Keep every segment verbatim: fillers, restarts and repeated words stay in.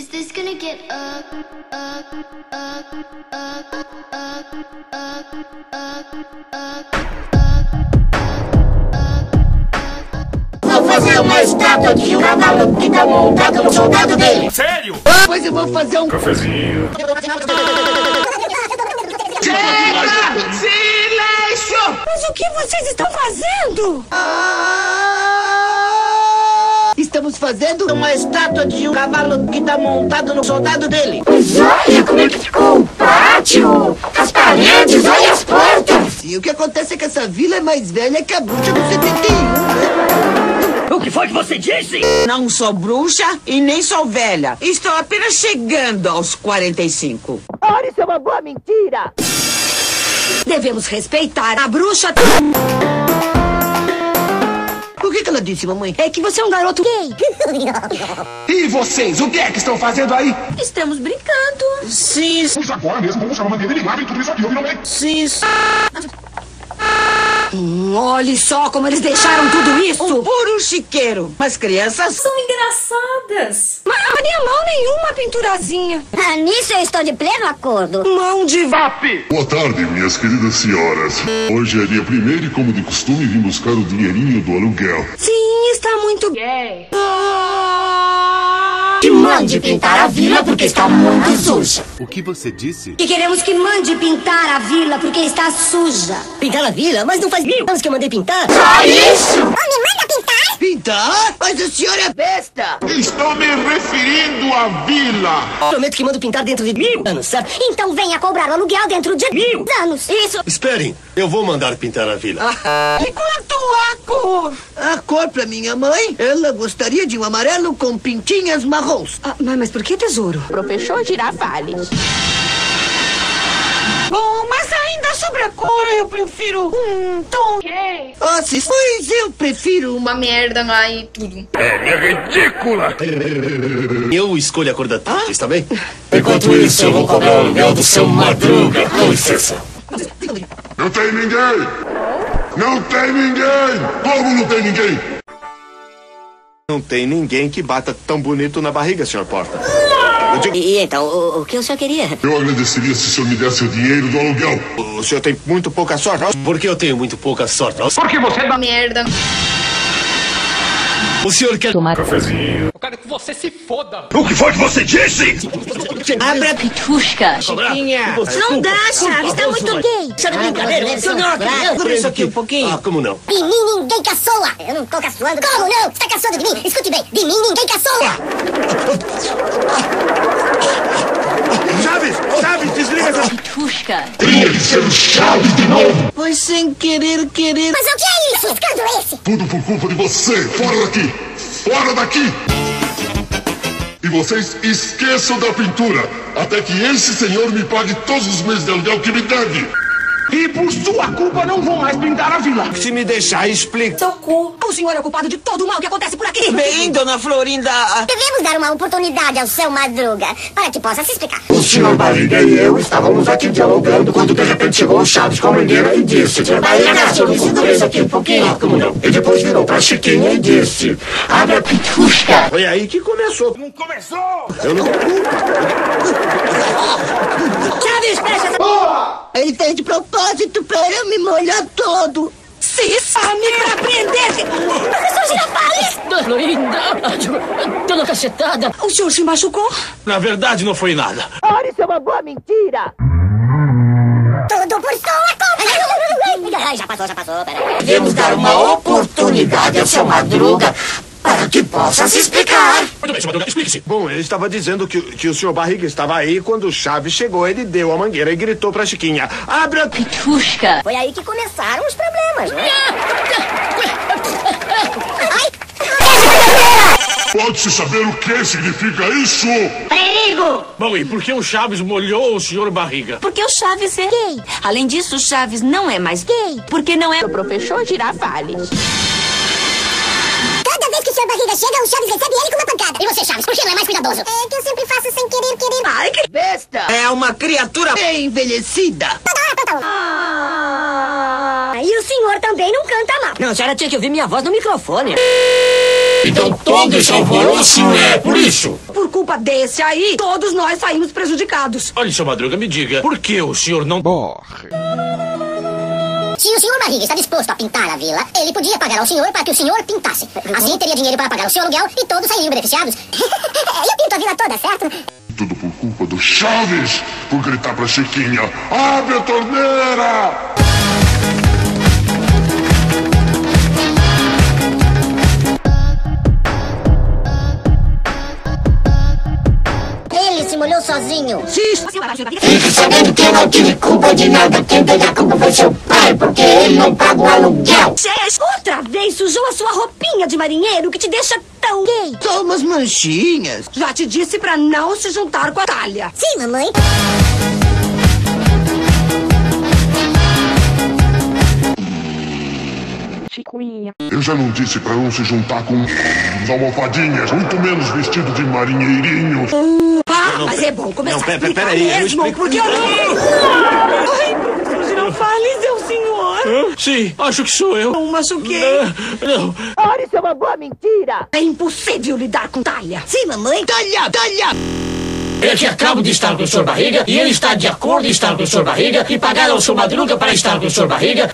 Is this gonna get up, up, up, up, up, up, up, up? Vou fazer uma estátua de um cavalo que tá montado no soldado dele. Sério? Ah, mas eu vou fazer um cafezinho. Chega! Silêncio! Mas o que vocês estão fazendo? Ah, estamos fazendo uma estátua de um cavalo que tá montado no soldado dele. Mas olha como é que ficou o pátio, as paredes, olha as portas. E o que acontece é que essa vila é mais velha que a bruxa do setenta e um. O que foi que você disse? Não sou bruxa e nem sou velha. Estou apenas chegando aos quarenta e cinco. Ora, isso é uma boa mentira! Devemos respeitar a bruxa. O que que ela disse, mamãe? É que você é um garoto gay. E vocês, o que é que estão fazendo aí? Estamos brincando. Sim. Vamos agora mesmo, vamos chamar a maneira e lavem tudo isso aqui, ouviu, mamãe? Sim. Hum, olhe só como eles deixaram tudo isso. Um puro chiqueiro. Mas crianças são engraçadas. Mas não tinha mão nenhuma, pinturazinha. Ah, nisso eu estou de pleno acordo. Mão de vape. Boa tarde, minhas queridas senhoras. Hoje é dia primeiro e, como de costume, vim buscar o dinheirinho do aluguel. Sim, está muito gay. Ah, que mande pintar a vila porque está muito suja. O que você disse? Que queremos que mande pintar a vila porque está suja. Pintar a vila? Mas não faz mil anos que eu mandei pintar. Só isso? Não me manda pintar? Pintar? Mas o senhor é besta. Estou me referindo à vila. Prometo que mando pintar dentro de mil anos, sabe? Então venha cobrar o aluguel dentro de mil anos. Isso. Esperem, eu vou mandar pintar a vila. Ah, e quanto a cor? A cor pra minha mãe? Ela gostaria de um amarelo com pintinhas marrons. Ah, mas por que, tesouro? Professor Girafales. Bom, mas ainda sobre a cor eu prefiro um tom gay. Ah, sim, pois eu prefiro uma merda lá e tudo. É ridícula! Eu escolho a cor da tinta, ah? Está bem? Enquanto isso, eu vou cobrar o aluguel do seu Madruga. Com licença. Não tem ninguém! Não tem ninguém! Como não tem ninguém? Não tem ninguém que bata tão bonito na barriga, senhor Porta. E então, o, o que o senhor queria? Eu agradeceria se o senhor me desse o dinheiro do aluguel. O senhor tem muito pouca sorte. Por que eu tenho muito pouca sorte? Porque você é da merda. O senhor quer tomar cafezinho? Eu quero que você se foda. O que foi que você disse? Abra a pitushka. Chiquinha. Não dá, Chaves. Tá muito gay. Chama de brincadeira. O senhor não acredita. Por isso aqui um pouquinho. Ah, como não? De mim ninguém caçoa. Eu não tô caçoando. Como não? Está caçoando de mim? Escute bem. De mim ninguém caçoa. Chaves! Chaves, desliga essa pitushka. Tinha que ser o Chaves de novo. Foi sem querer, querer. Mas o que é isso? Escândalo esse? Tudo por culpa de você. Fora daqui. Fora daqui. E vocês esqueçam da pintura, até que esse senhor me pague todos os meses de aluguel que me deve. E por sua culpa não vou mais pintar a vila. Se me deixar, explica. Socorro. O senhor é culpado de todo o mal que acontece por aqui. Bem, Dona Florinda. Devemos dar uma oportunidade ao seu Madruga, para que possa se explicar. O senhor Barriga e eu estávamos aqui dialogando quando de repente chegou o Chaves com a mangueira e disse: Senhor Barriga, senhor, nos dois aqui um pouquinho. Ah, como não? E depois virou pra Chiquinha e disse: Abre a pitushka. Foi aí que começou. Não começou. Eu não... Chaves, fecha essa porra! Ele fez de propósito pra eu me molhar todo. Se sabe pra prender! Professor Girafales! Dona Linda! Dona Cachetada! O senhor se machucou? Na verdade, não foi nada. Olha, isso é uma boa mentira! Tudo por sua conta! Já passou, já passou, peraí. Devemos dar uma oportunidade ao seu Madruga para que possa se explicar. Muito bem, seu Madruga, explique-se. Bom, ele estava dizendo que, que o senhor Barriga estava aí. Quando o Chaves chegou, ele deu a mangueira e gritou pra Chiquinha: Abra a pitushka. Foi aí que começaram os problemas, né? Ai! Pode-se saber o que significa isso? Perigo! Bom, e por que o Chaves molhou o senhor Barriga? Porque o Chaves é gay. Além disso, o Chaves não é mais gay. Porque não é o professor Girafales. Seu Barriga chega, o Chaves recebe ele com uma pancada. E você, Chaves, por que não é mais cuidadoso? É que eu sempre faço sem querer, querer. Ai, que besta! É uma criatura bem envelhecida. Toda hora, toda hora. Ah, e o senhor também não canta mal. Não, a senhora tinha que ouvir minha voz no microfone. Então todo esse alvoroço é por isso. Por culpa culpa desse aí, todos nós saímos prejudicados. Olha, seu Madruga, me diga, por que o senhor não morre? Se o senhor Barriga está disposto a pintar a vila, ele podia pagar ao senhor para que o senhor pintasse. Assim teria dinheiro para pagar o seu aluguel e todos sairiam beneficiados. Eu pinto a vila toda, certo? Tudo por culpa do Chaves, por gritar pra Chiquinha, abre a torneira! Molhou sozinho. Fique sabendo que eu não tive culpa de nada. Quem teve a culpa foi seu pai, porque ele não paga o aluguel. Outra vez sujou a sua roupinha de marinheiro que te deixa tão gay. Só umas manchinhas. Já te disse pra não se juntar com a talha. Sim, mamãe. Chiquinha. Eu já não disse pra não se juntar com almofadinhas, muito menos vestido de marinheirinhos. Hum. Não, mas é bom começar não, pera, a explicar pera, pera aí, mesmo, eu porque eu não... Ai, Profívio Girafales, é o senhor? Hã? Sim, acho que sou eu. Não machuquei. Não. Olha, isso é uma boa mentira. É impossível lidar com talha. Sim, mamãe. Talha, talha. Eu que acabo de estar com o senhor Barriga e ele está de acordo em estar com o senhor Barriga e pagar ao seu Madruga para estar com o senhor Barriga.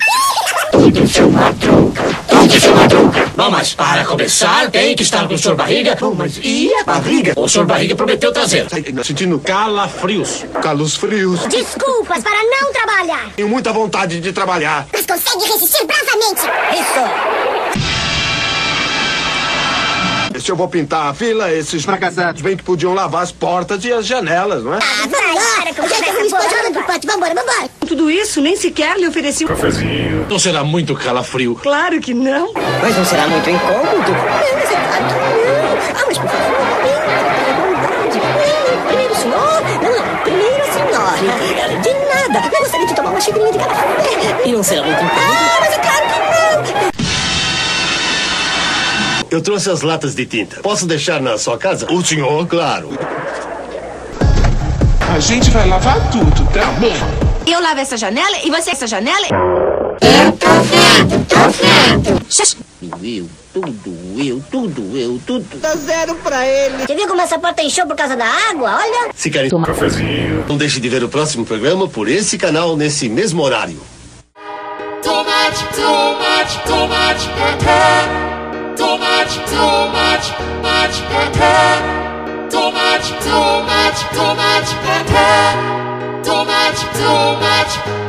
Tudo seu Madruga, tudo seu Madruga. Bom, mas para começar tem que estar com o senhor Barriga. Bom, mas e a barriga? O senhor Barriga prometeu trazer. Sentindo calafrios. Calos frios. Desculpas para não trabalhar. Tenho muita vontade de trabalhar. Mas consegue resistir bravamente. Isso. Se eu vou pintar a vila, esses fracassados bem que podiam lavar as portas e as janelas, não é? Ah, vai, para, já estamos espojando do pote. Vambora, vambora. Tudo isso nem sequer lhe ofereci um cafezinho. Não será muito calafrio? Claro que não. Mas não será muito incômodo? Mas é claro que não. Ah, mas por favor, pelo amor de primeiro senhor, não, primeiro senhora. De nada. Eu gostaria de tomar uma xícara de calafrio. E não será muito incômodo? Ah, mas é claro que não. Eu trouxe as latas de tinta. Posso deixar na sua casa? O senhor, claro. A gente vai lavar tudo, tá bom? Eu lavo essa janela e você essa janela. Eu tô vendo, tô vendo. Tudo eu, tudo eu, tudo eu, tudo. Dá zero pra ele. Você viu como essa porta encheu por causa da água? Olha. Se querem tomar cafezinho. Não deixe de ver o próximo programa por esse canal, nesse mesmo horário. Tomate, tomate, tomate, cacá. Tomate, tomate, tomate, cacá. Tomate, tomate, tomate, cacá. Too much, too much.